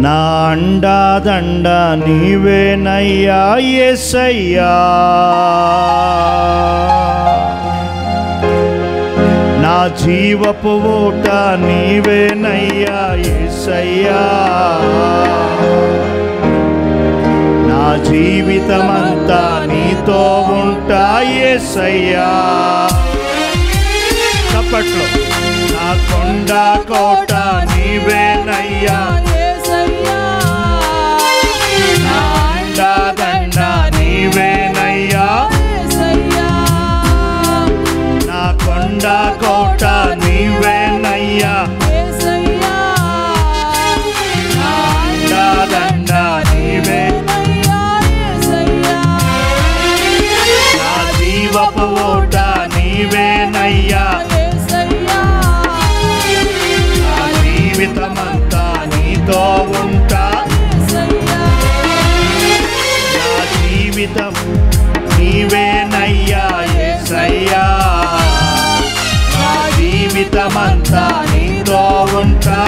ना अंडा दंडा नीवे नय्या येसय्या ना जीवपु ओट नीवे नय्या येसय्या ना जीवितमंता नीतो उंटा येसय्या चपट्लो ना कोंडा कोट नीवे नय्या कोटा नीवे नय्या दंडा नीवे ना जीवपु ओट नीवे नय्या ना जीवितमंता नीतो उंटा ना जीवितं नीवे नय्या येसय्या जीवितमंता नीतो उंटा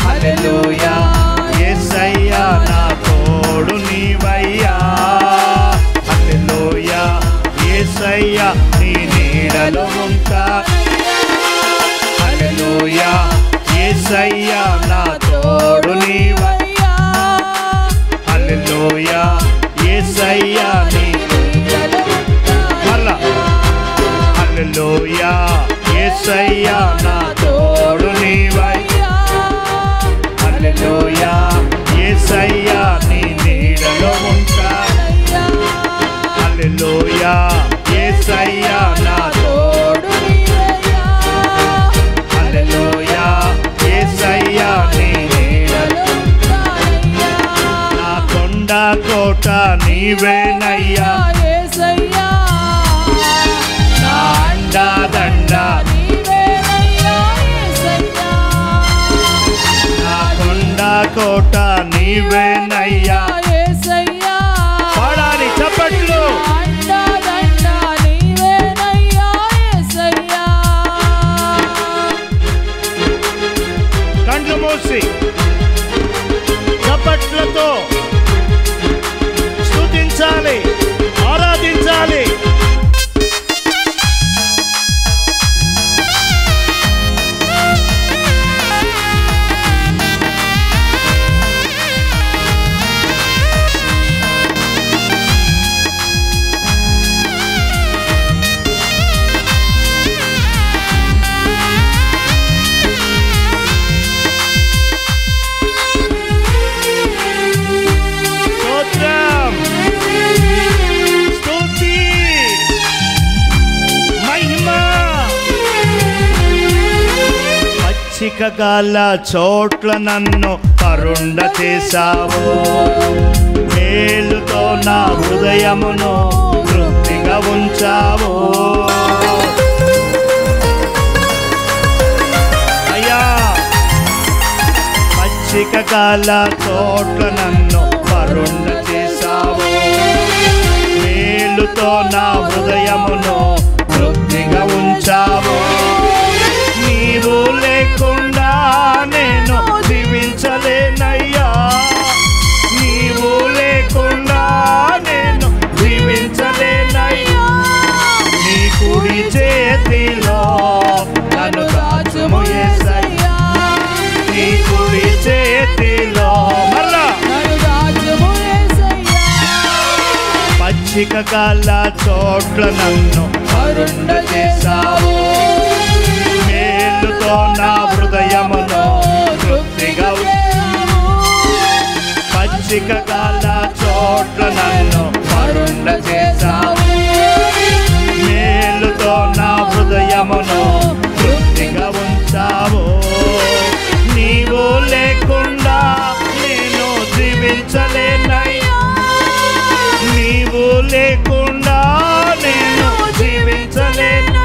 हालेलूया येसय्या ना तोडु नीवय्या हालेलूया येसय्या नी नीडलो उंटा हालेलूया येसय्या ना तोडु नीवय्या हालेलूया येसय्या नी हालेलूया येसय्या ना तोडु नीवय्या हालेलूया येसय्या नी नीडलो उंटा हालेलूया येसय्या ना तोडु नीवय्या हालेलूया येसय्या नी नीडलो उंटा ना कोंडा कोट नीवे नय्या अंडा दंडा नीवे नय्या येसय्या ना कोंडा कोट नीवे नय्या येसय्या पाडानी चपट्लू अंडा दंडा नीवे नय्या येसय्या कंड्लू मूसी चपट्लतो స్తుతించాలి ఆరాధించాలి పచ్చికగల చోట్ల నన్ను కరుండ చేసావు మేలుతో నా హృదయమును తృప్తిగా ఉంచావు అయ్యా పచ్చికగల చోట్ల నన్ను కరుండ చేసావు మేలుతో నా హృదయమును తృప్తిగా ఉంచావు నీవు లేకుండా నేను జీవించలేనయ్యా నీవు లేకుండా నేను జీవించలేనయ్యా నీ కుడి చేతిలో నన్ను దాచుము యేసయ్యా నీ కుడి చేతిలో నన్ను దాచుము యేసయ్యా పచ్చికగల చోట్ల నన్ను కరుణ చేసావు ना हृदयमुनो तृप्तिगा उंచావు పచ్చికగల చోట్ల నన్ను కరుణ చేసావు మేలుతో నా హృదయమును తృప్తిగా ఉంచావు నీవు లేకుండా నేను జీవించలేనయ్యా నీవు లేకుండా నేను జీవించలేను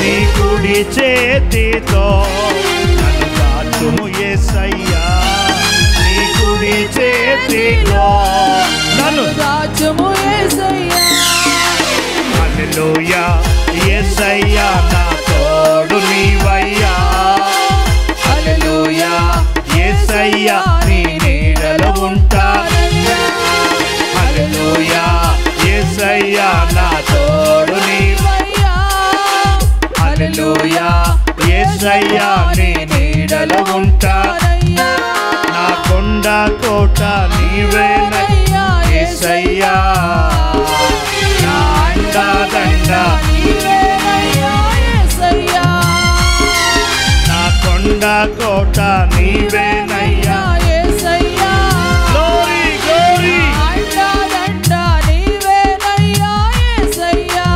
నీ కుడి చేతితో నన్ను దాచుము యేసయ్యా నీ కుడి చేతితో నన్ను దాచుము యేసయ్యా హల్లెలూయా యేసయ్యా నా తోడు నీవయ్యా రాజయ్యా నీ నీడలో ఉంటా నా కొండ కోట నీవేనయ్యా యేసయ్యా నా అండదండ నీవేనయ్యా యేసయ్యా నా కొండ కోట నీవేనయ్యా యేసయ్యా glory glory అండదండ నీవేనయ్యా యేసయ్యా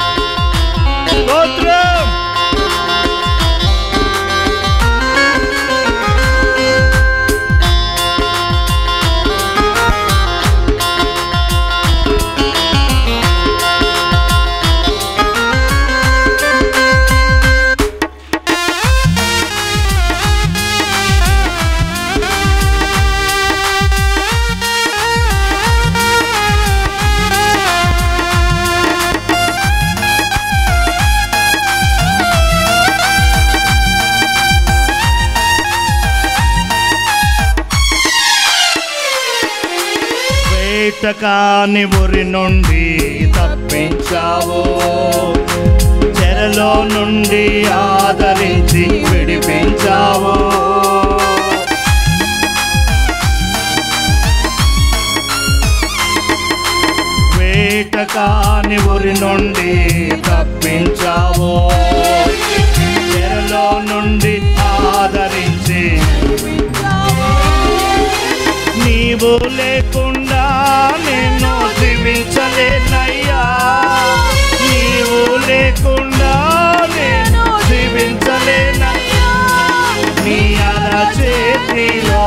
glory స్తోత్రం వేటకాని ఉరి నుండి తప్పించావు చెరలో నుండి ఆదరించి విడిపించావు వేటకాని ఉరి నుండి తప్పించావు చెరలో నుండి ఆదరించి నీవు లేకుండా నేను జీవించలేనయ్యా నీవు లేకుండా నేను జీవించలేనయ్యా నీ అరచేతిలో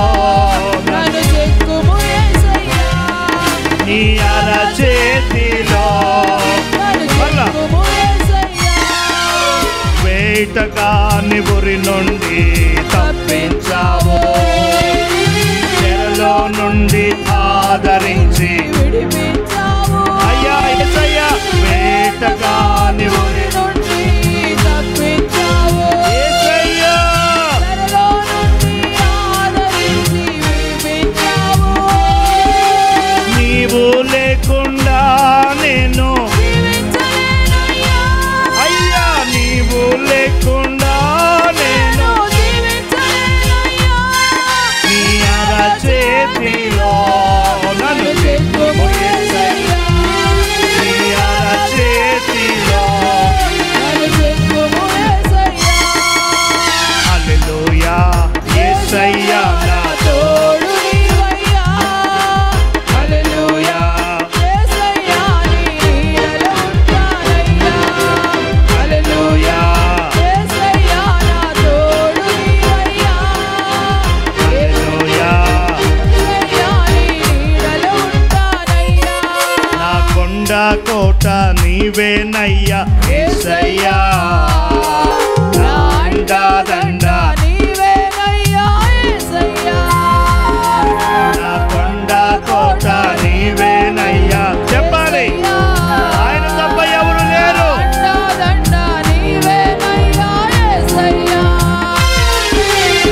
నన్ను చిక్కుము యేసయ్యా నీ అరచేతిలో నన్ను చిక్కుము యేసయ్యా వేటగాని ఉరి నుండి తప్పించావు చెరలో నుండి ఆదరించి విడిపించావు అయ్యా యేసయ్యా వేటగాని ఉరి నుండి తప్పించావు యేసయ్యా చెరలో నుండి ఆదరించి విడిపించావు నీవు లేకుండా నేను జీవించలేనయ్యా అయ్యా నీవు లేకుండా నేను జీవించలేనయ్యా నీ అరచేతిలో కోట నీవేనయ్యా యేసయ్యా నా అండదండ నీవేనయ్యా యేసయ్యా నా కొండ కోట నీవేనయ్యా చెప్పాలి ఆయన తప్ప ఎవరు లేరు అండదండ నీవేనయ్యా యేసయ్యా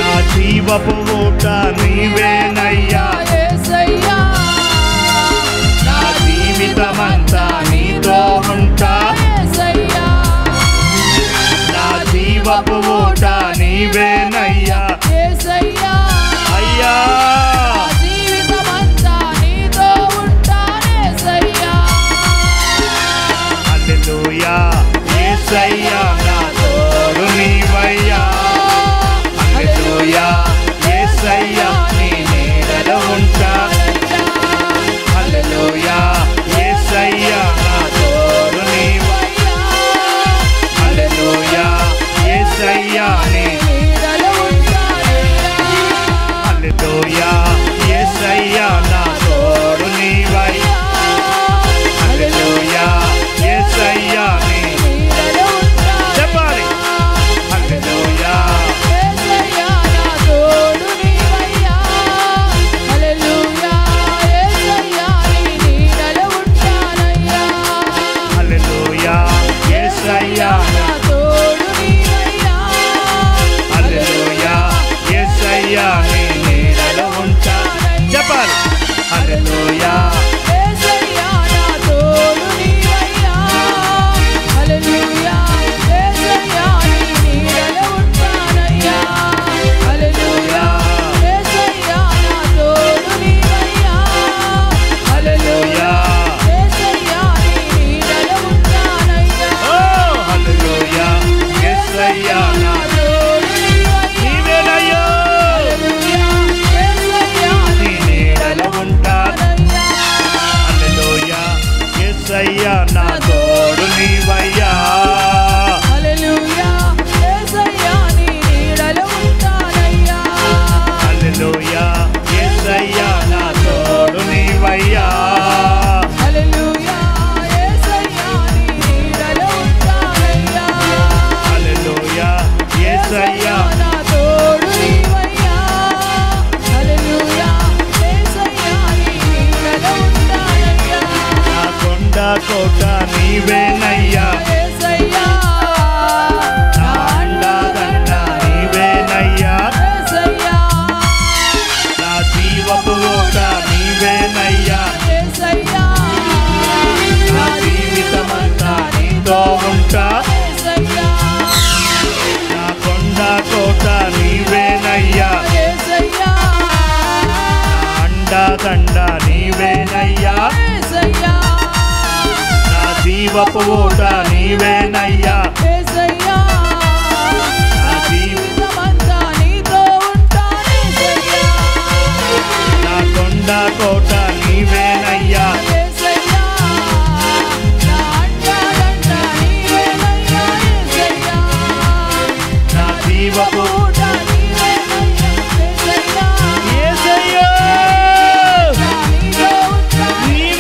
నా జీవపు ఊట నీవేనయ్యా యేసయ్యా జీవితమంతా నీతో ఉంటా యేసయ్యా నా జీవపు ఊట నీవేనయ్యా యేసయ్యా అయ్యా జీవితమంతా నీతో ఉంటా యేసయ్యా హల్లెలూయా యేసయ్యా నా తోడు నీవయ్యా హల్లెలూయా యేసయ్యా నీ నీడలో ఉంటా హల్లెలూయా యేసయ్యా నా తోడు నీవయ్యా హల్లెలూయా యేసయ్యా నీ నీడలో ఉంటానయ్యా హల్లెలూయా యేసయ్యా నా తోడు నీవయ్యా హల్లెలూయా యేసయ్యా నీ నీడలో ఉంటానయ్యా చెప్పాలి హల్లెలూయా యేసయ్యా నా తోడు నీవయ్యా హల్లెలూయా యేసయ్యా నీ నీడలో ఉంటానయ్యా హల్లెలూయా యేసయ్యా నా తోడు నీవయ్యా హల్లెలూయా యేసయ్యా నీ నీడలో ఉంటా చెప్పాలి హల్లెలూయా యేసయ్యా నా తోడు నీవయ్యా अंडा नीवे नय्या తండా నీవేనయ్యా యేసయ్యా నా జీవపు ఊట నీవేనయ్యా యేసయ్యా నా జీవితమంతా నీతో ఉంటాను యేసయ్యా నా కొండ కోట నీవేనయ్యా యేసయ్యా నా అండదండ నీవేనయ్యా యేసయ్యా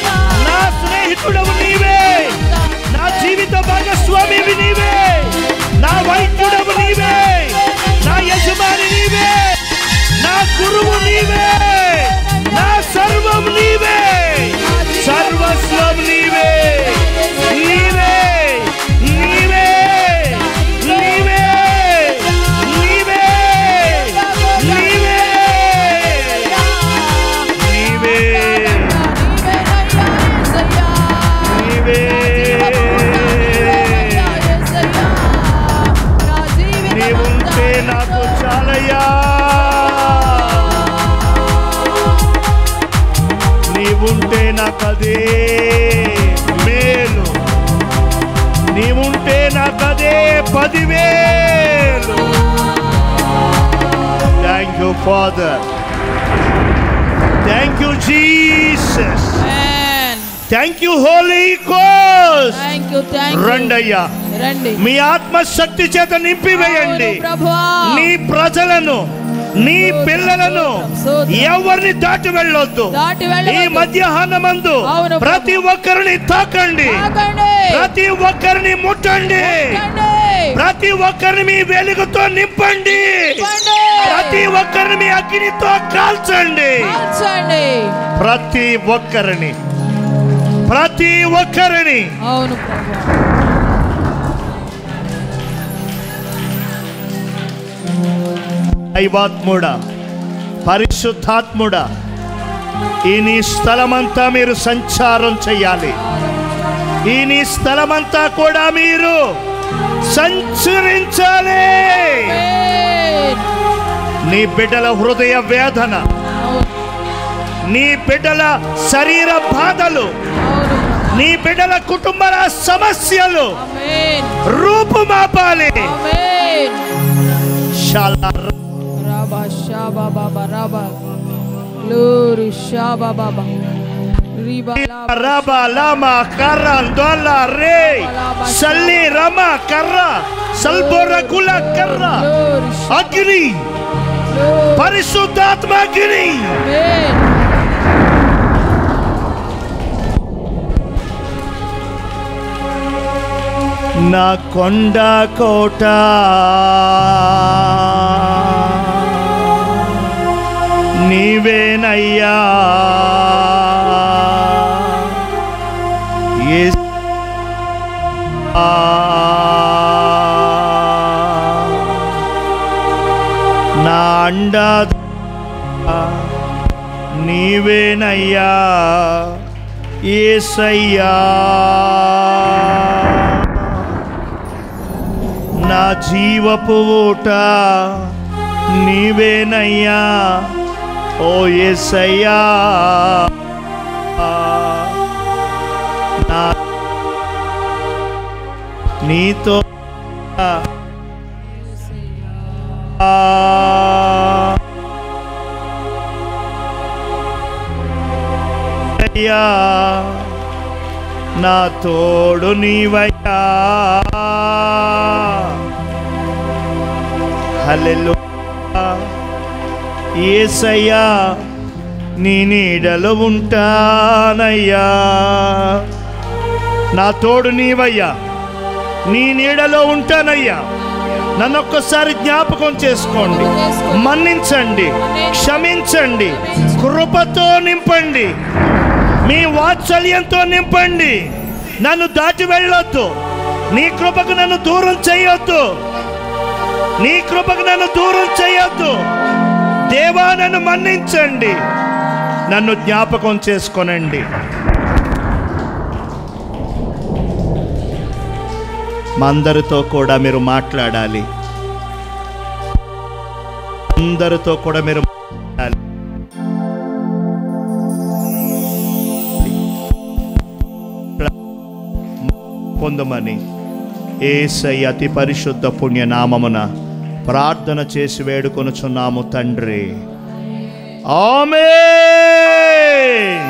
నా జీవపు Thank you, Father. Thank you, Jesus. Amen. Thank you, Holy Ghost. Thank you, thank you. Randaya. Randi. మీ ఆత్మ శక్తి చేత నింపివేయండి నీ ప్రజలను నీ పిల్లలను ఎవరిని దాటి వెళ్ళొద్దు ఈ మధ్యాహ్నమందు ప్రతి ఒక్కరిని తాకండి ప్రతి ఒక్కరిని ముట్టండి ప్రతి ఒక్కరిని మీ వెలుగుతో నింపండి ప్రతి ఒక్కరిని మీ అగ్నితో కాల్చండి ప్రతి ఒక్కరిని అవును ప్రభువా దైవాత్ముడా పరిశుద్ధాత్ముడా ఈ నీ స్థలమంతా మీరు సంచారం చేయాలి ఈ నీ స్థలమంతా కూడా మీరు సంచరించాలి నీ బిడ్డల హృదయ వేదన నీ బిడ్డల శరీర బాధలు నీ బిడ్డల కుటుంబ సమస్యలు రూపుమాపాలి అగ్ని పరిశుద్ధాత్మ అగ్ని నా కొండ కోట నీవేనయ్యా యేసయ్యా నా అండదండ నీవేనయ్యా యేసయ్యా నా జీవపు ఊట నీవేనయ్యా ఓ యేసయ్యా నీతో అయ్యా నా తోడు నీవయ్యా హల్లెలూయా యేసయ్యా నీ నీడలో ఉంటానయ్యా నా తోడు నీవయ్యా, నీ నీడలో ఉంటానయ్యా. నన్ను ఒక్కసారి జ్ఞాపకం చేసుకోండి, మన్నించండి, క్షమించండి, కృపతో నింపండి, మీ వాత్సల్యంతో నింపండి. నన్ను దాటి వెళ్ళొద్దు, నీ కృపకు నన్ను దూరం చేయొద్దు, నీ కృపకు నన్ను దూరం చేయొద్దు. దేవా నన్ను మన్నించండి, నన్ను జ్ఞాపకం చేసుకోనండి. మా అందరితో కూడా మీరు మాట్లాడాలి, అందరితో కూడా మీరు మాట్లాడాలి. పొందమని యేసయ్య అతి పరిశుద్ధ పుణ్యనామమున ప్రార్థన చేసి వేడుకొనుచున్నాము తండ్రి. ఆమేన్.